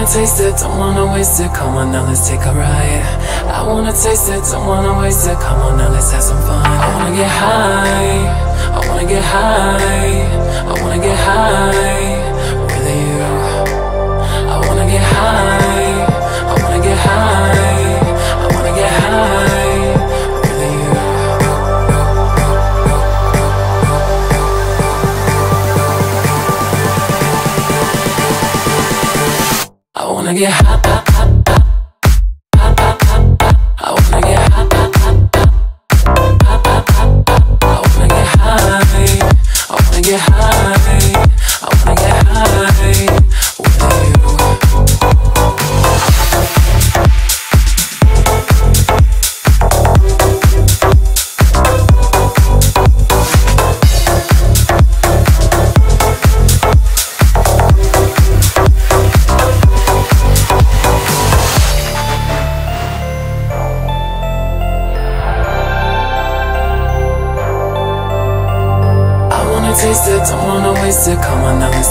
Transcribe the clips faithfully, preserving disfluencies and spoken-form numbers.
wanna taste it, don't wanna waste it. Come on now, let's take a ride. I wanna taste it, don't wanna waste it. Come on now, let's have some fun. I wanna get high, I wanna get high, I wanna get high with you. I wanna get high, I wanna get high, I wanna get high. I wanna get hot, hot, hot, hot, hot, hot, hot. I wanna get hot, hot, hot, hot, hot. I wanna get high, I wanna get high, I wanna get high it, come on now, let's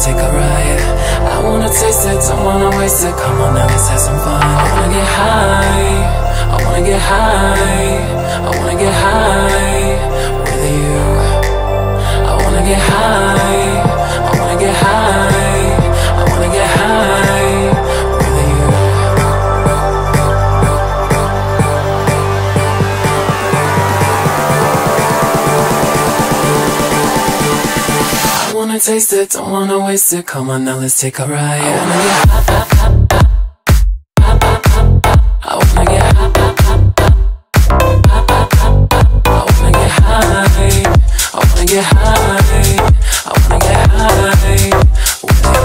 take a ride. I wanna taste it, don't wanna waste it. Come on now, let's have some fun. I wanna get high, I wanna get high, I wanna get high with you. I wanna get high, I wanna get high, I wanna get high with you. I wanna taste it, don't wanna waste it. Come on now, let's take a ride. I wanna get hot, hot, hot, hot, hot, hot, hot. I wanna get hot, hot, hot, hot, hot, hot. I wanna get high, I wanna get high, I wanna get high.